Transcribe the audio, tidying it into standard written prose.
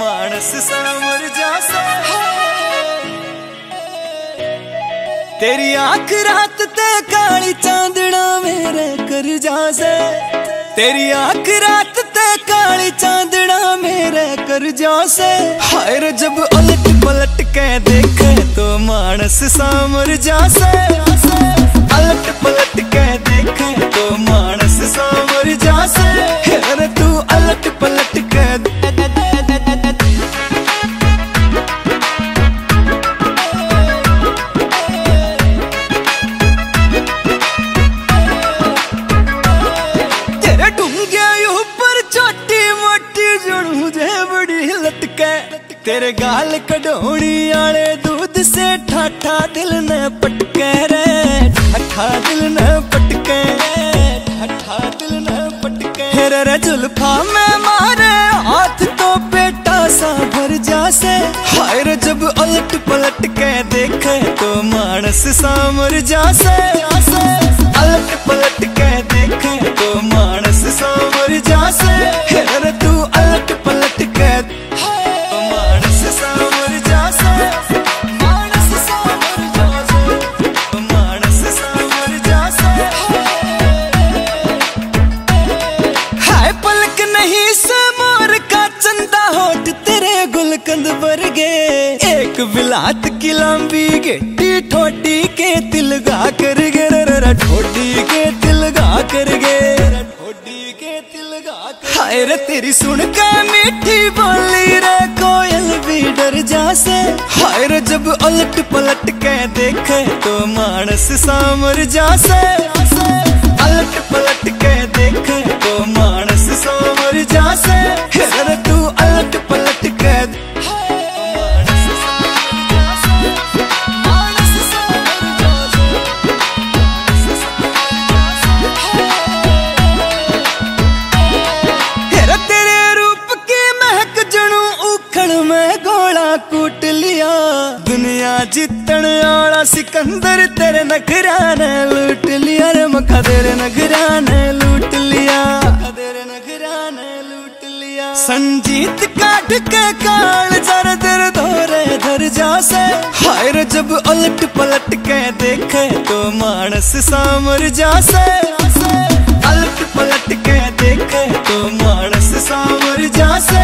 मानस summer जासा तेरी आंख रात ते काली चांदना मेरे कर जासे तेरी आंख रात ते काली चांदना मेरे कर जासे। हाय जब उलट पलट के देखे तो मानस समर जासे उलट पलट के देखे तो मानस समर जासे। अरे तू उलट पलट के तेरे गाल कढ़ोनी आले दूध से ठाठा दिल ने पटके रे ठाठा दिल ने पटके ठाठा दिल ने पटके रे जुल्फा में मारे हाथ तो बेटा सा भर जासे। हाय रे जब उलट पलट के देखे तो मानस सामर जासे उलट पलट के देखे तो मानस सामर जासे। रे तू उलट पलट के एक बिलात की लंबी गेटी ठोटी के तिलगा कर गे ठोटी के तिलगा कर गे ठोटी के तिलगा। हाय रे तेरी सुन के मीठी बोली रे कोयल भी डर जासे। हाय रे जब उलट पलट के देखे तो मानस सामर जासे उलट पलट के देखे तो मानस सामर जासे। अरे तू उलट पलट के कूट लिया दुनिया जितन वाला सिकंदर तेरे नखरा ने लूट लिया रे मखा तेरे नखरा ने लूट लिया तेरे नखरा ने लूट लिया। संजीत काट के काल जर दर धोरे धर जासे। हाय रे जब उलट पलट के देखे तो मानस सामर जासे उलट पलट के देखे तो मानस सामर जासे।